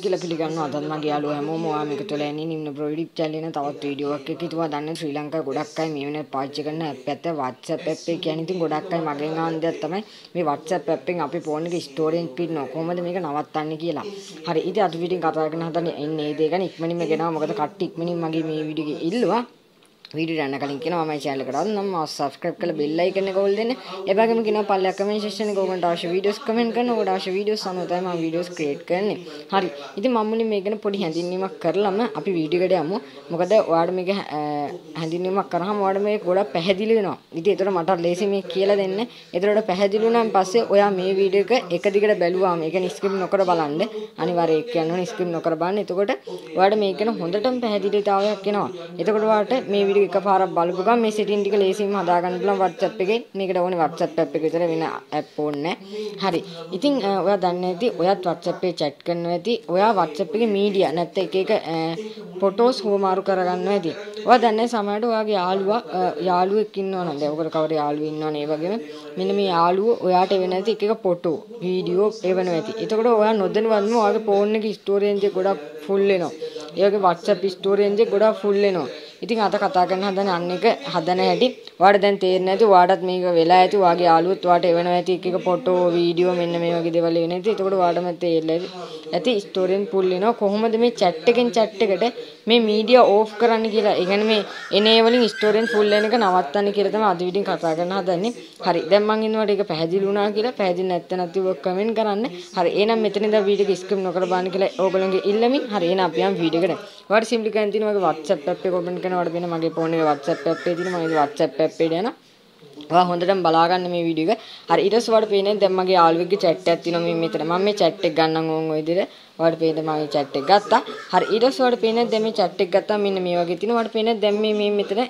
Kila Kilikan Adana Gialo Momo Amikatolani in the Brody Chalina Tower Video, Kikitwa Dana Sri Lanka, Godaka, Mune, Pachikan, Pet, WhatsApp, Pepe, anything Godaka, Maganga, and that time we WhatsApp pepping up a pony story and pit no coma to make an Avatani Gila. Had it at reading Katakana in Nathan, Ikmani Megana, Maka Katik, Mini Magi, Vidi Ilva. Video डालना करें कि ना हमारे channel करा नम और subscribe कर bell lichen को बोल देने ये बाकी में कि ना पाला कमेंट सेक्शन को डाश वीडियोस कमेंट करना और डाश वीडियोस सामने होता है माँ वीडियोस क्रिएट करने हाँ इतने मामू ने मेरे को पढ़ी हिंदी निमा कर ला मैं अभी वीडियो करें हम मगर वार्ड में हिंदी निमा करा हम वार्ड में गोड़ा पह दिल ना इतने इतना मटर लेसी में खेला देने इतना पह दिल ना पास ओया मे वीडियो का एक दिखे बेलू आम एक स्क्रीन नौकर बाला अंडे अनिवार्य एक स्क्रीन नौकर बाल नहीं तो गोटे वार्ड में एक होंद टाइम पह दिल तो आओ कि ना ये तो वाटे मे वीडियो එක පාරක් බලපුවා මේ සෙටින් ටික ලේසියෙන් හදා ගන්න පුළුවන් WhatsApp එකේ මේකට ඕනේ WhatsApp app එක විතර වෙන app ඕනේ හරි ඉතින් ඔයා දන්නේ නැති ඔයාත් WhatsApp එකේ chat කරනවා ඇති ඔයා WhatsApp එකේ media නැත්නම් එක එක photos හොමාරු කරගන්නවා ඇති ඔයා දන්නේ සමහරට ඔයාගේ යාළුවෙක් ඉන්නවනම් දැන් ඔකට කවුරු යාළුවෙක් ඉන්නවනම් ඒ වගේම මෙන්න මේ යාළුව ඔයාට එවෙන ඇති එක එක photo video එවනවා ඇති එතකොට ඔයා නොදැනුවත්ම ඔයාගේ phone එකේ storage එක ගොඩක් full වෙනවා ඒ වගේ WhatsApp storage එක ගොඩක් full වෙනවා ඉතින් අත කතා කරන හදන අන්න එක හදන හැටි ඔයාට දැන් තේරෙන්නේ නැති ඔයාටත් මේක වෙලා ඇති ඔයාගේ යාළුවොත් ඔයාට එවනවා ඇති එක එක ෆොටෝ වීඩියෝ මෙන්න මේ වගේ දේවල් එවන ඇති එතකොට ඔයාටම තේරෙලා ඇති ස්ටෝරියෙන් පුල් වෙනවා කොහොමද මේ chat එකෙන් chat එකට මේ මීඩියා ඕෆ් කරන්න කියලා ඒ කියන්නේ මේ enabling ස්ටෝරියෙන් full වෙන එක නවත්තන්න කියලා තමයි අද විදිහින් කතා කරන හදන්නේ හරි දැන් මම ඉන්නවට ඒක පැහැදිලි වුණා කියලා පැහැදිලි නැත්නම් ඔය කමෙන්ට් කරන්න හරි එහෙනම් මෙතන ඉඳලා වීඩියෝ එක ස්කිප් නොකර බලන්න කියලා ඕගොල්ලෝගේ ඉල්ලමින් හරි එහෙනම් අපි යමු වීඩියෝ එකට ඔයාට සිම්ප්ලි කරන්න තියෙන ඔයගේ WhatsApp app එක open කරන්න मगे फोन WhatsApp WhatsApp හොඳටම බලා ගන්න මේ වීඩියෝ එක. හරි ඊට පස්සේ ඔයාලට පේන්නේ දැන් මගේ යාළුවෙක්ගේ chat එකක් තියෙනවා මේ මෙතන. මම මේ chat එක ගන්නම් ඕන් ඔය විදිහට. ඔයාලට පේන්නේ මම මේ chat එක ගත්තා. හරි ඊට පස්සේ ඔයාලට පේන්නේ දැන් මේ chat එක ගත්තා මෙන්න මේ වගේ තියෙනවා. ඔයාලට පේන්නේ දැන් මේ මෙතන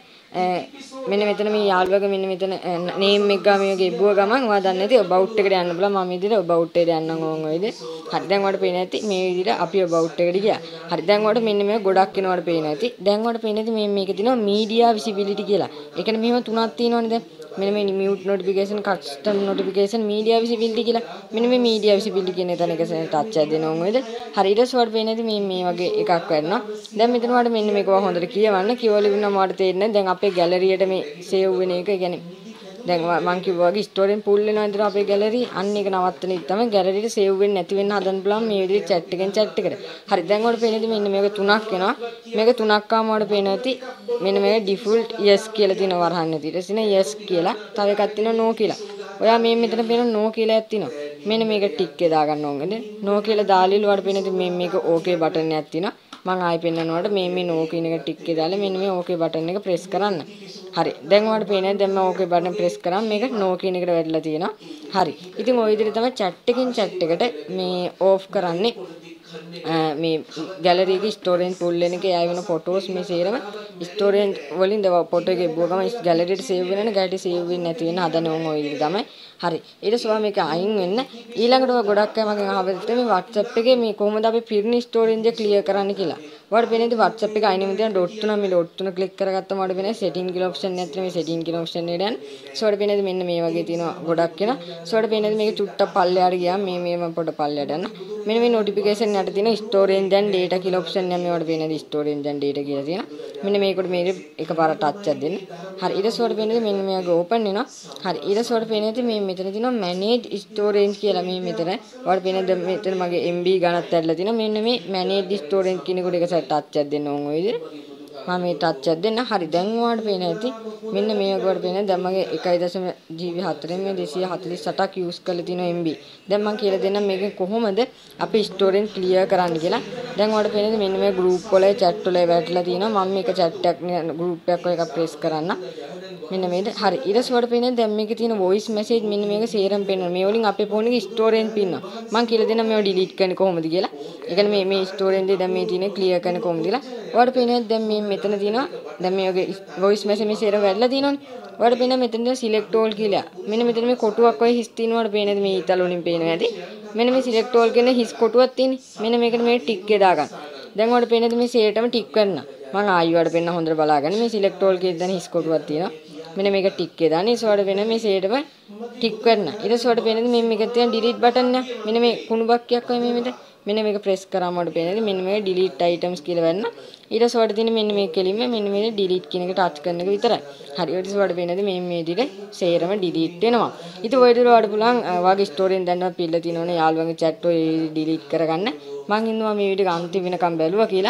මෙන්න මෙතන මේ යාළුවගේ මෙන්න මෙතන name එක ගා මේ වගේ ඉබුව ගමන් ඔයා දන්නේ නැති about එකට යන්න බලලා මම මේ විදිහට about එකට යන්නම් ඕන් ඔය විදිහට. හරි දැන් ඔයාලට පේන්නේ නැති මේ විදිහට අපි about එකට ගියා. හරි දැන් ඔයාලට මෙන්න මේ ගොඩක් වෙන ඔයාලට පේන්නේ නැති. දැන් ඔයාලට පේන්නේ නැති මේ මේක තියෙනවා media visibility කියලා. ඒ කියන්නේ මෙහෙම තුනක් තියෙනවනේ දැන්. मैंने में mute notification custom notification media visibility किला मैंने में मीडिया विजिबिलिटी के नेता ने कैसे टच है देना होंगे इधर हर इधर स्वर्ड पे नहीं तो मैं वाके एक आक करना दें मित्र वाले मैंने में को होंदर किया वाला कि वाले भी ना मारते इतने दें आप एक गैलरी ऐड में सेव हुए नहीं क्या क्या දැන් මම කිව්වා වගේ ස්ටෝරෙන් පුල් වෙනවා ඉතින් අපේ ගැලරි අන්න එක නවත්තන එක තමයි ගැලරියට සේව් වෙන්නේ නැති වෙන්න හදන්න බලන්න මේ විදිහට chat එකෙන් chat එකට. හරි දැන් ඔයාලට පේන්නේ මෙන්න මේක තුනක් වෙනවා. මේක තුනක් ආවම ඔයාලට පේනවා ඇති මෙන්න මේක default yes කියලා තියෙනවා වරහන් ඇති. ඊට පස්සේ yes කියලා තව එකක් තියෙනවා no කියලා. ඔයා මේ මෙතන පේන no කියලා එකක් තියෙනවා. මෙන්න මේක ටික් එක දාගන්න ඕනේ. no කියලා දාලිලු ඔයාලට පේන්නේ ඉතින් මෙන්න මේක okay button එකක් තියෙනවා. මම ආයෙ පෙන්නනකොට මේ මේ no කියන එක ටික් එක දාලා මෙන්න මේ okay button එක press කරන්න. හරි දැන් ඔයාලට පේනවා දැන් මම okay button press කරා මේක no කියන එකට වැටලා තියෙනවා. හරි. ඉතින් ওই විදිහට තමයි chat එකට මේ off කරන්නේ. මේ gallery එකේ storage full වෙන එක යයි වෙන photos මේ සේරම storage වලින් ද photo එකේ ගිහුවම gallery එකට save වෙනවනේ gallery save වෙන්නේ නැති වෙන හදන ඕන ඔය විදිහ තමයි. හරි. ඊට පස්සේ මේක අයින් වෙන්න ඊළඟට ඔය ගොඩක් අය මගෙන් අහවෙද්දී මේ WhatsApp එකේ මේ කොහොමද අපි පිරිණි storage එක clear කරන්න කියලා. ඔයාලට පේන්නේ WhatsApp එක අයින් වෙන ඩොට් 3 මේ ඩොට් 3 click කරගත්තම ඔයාලට පේන්නේ setting කියලා option එකක් තියෙනවා. මේ setting කියලා option එකට යන්න. සෝ ඔයාලට පේන්නේ මෙන්න මේ වගේ තියෙනවා ගොඩක් වෙන. සෝ ඔයාලට පේන්නේ මේක චුට්ටක් පල්ලෙහාට ගියා මේ පොඩ පල්ලෙහාට යන්න. මෙන්න මේ notification එක තියෙන ස්ටෝරේජ් ඇන් ඩේටා කියලා ඔප්ෂන් එක මේවට වෙනදී ස්ටෝරේජ් ඇන් ඩේටා කියලා තියෙනවා. මෙන්න මේකට මේ එකපාරට ටච් එකක් දෙන්න. හරි ඊට පස්සේ වෙනදී මෙන්න මේක ඕපන් වෙනවා. හරි ඊට පස්සේ වෙනදී මේ මෙතන තියෙනවා manage storage කියලා මේ මෙතන. ඔයාලට වෙනද මෙතන මගේ MB ගණන්ත් ඇදලා තියෙනවා. මෙන්න මේ manage storage කියන එකට එක ටච් එකක් දෙන්න ඕන ඔය විදිහට. මම මේ ටච් එකක් දෙන්න. හරි දැන් ඔයාලට පේන ඇති මෙන්න මේක ඔයාලට පේන දැන් මගේ 1.04 මේ 248ක් යූස් කරලා තියෙන MB. දැන් මම කියලා දෙන්නම් මේක කොහොමද අපි ස්ටෝරෙන් ක්ලියර් කරන්න කියලා. දැන් ඔයාලට පේනද මෙන්න මේ group වල chat වල වැටලා තියෙනවා. මම මේක chat එකක් group එකක් ඔය එක press කරන්න. මෙන්න මේක හරි ඊට පස්සේ ඔයාලට පේන දැන් මේකේ තියෙන voice message මෙන්න මේක සේරම පේනවා. මේ වලින් අපේ phone එකේ ස්ටෝරෙන් පින්නවා. මම කියලා දෙන්නම් මේව delete කරන්න කොහොමද කියලා. ඒ කියන්නේ මේ ස්ටෝරෙන් දෙ දැන් මේ තියෙන ක්ලියර් කරන්න කොහොමද කියලා. ඔයාලට පේන දැන් මේ මෙතන තියෙනවා දැන් මේ වගේ voice message මේ සේරම වැටලා තියෙනවානේ. ඔයාලට පේන මෙතන තියෙන select all කියලා. මෙන්න මෙතන මේ කොටුවක් ඔය හිස් තියෙනවා. ඔයාලට පේනද මේ ඊතල වලින් පේනවා ඇති. මෙන්න මේ select all කියන හිස් කොටුවක් තියෙන්නේ. මෙන්න මේකට මේ ටික් එක දාගන්න. දැන් ඔයාලට පේනද මේ සේරටම ටික් කරන්න. මම ආයි ඔයාලට පේන්න හොඳට බලාගන්න. මේ select all කියන දැන් හිස් කොටුවක් තියෙනවා. මෙන්න මේක ටික් එක දාන්න. ඊට පස්සේ වෙන මේ සේරටම ටික් කරන්න. ඊට පස්සේ ඔයාලට පේනද මේ මේක තියෙන delete button එක. මෙන්න මේ කුණු බක්කයක් වගේ මේ මෙතන मेन प्रेस करा पड़े मेन में डिलीट आइटम्स की इला सोडती मेन में मेन डिलीट की टच करने के इतना हर वोट पड़े मेन मेरे शेयर में डिलीट इत वाला वाग स्टोरी पील तीन याल चैटो डिलीट कर वांग अंत विन कंबेल वकील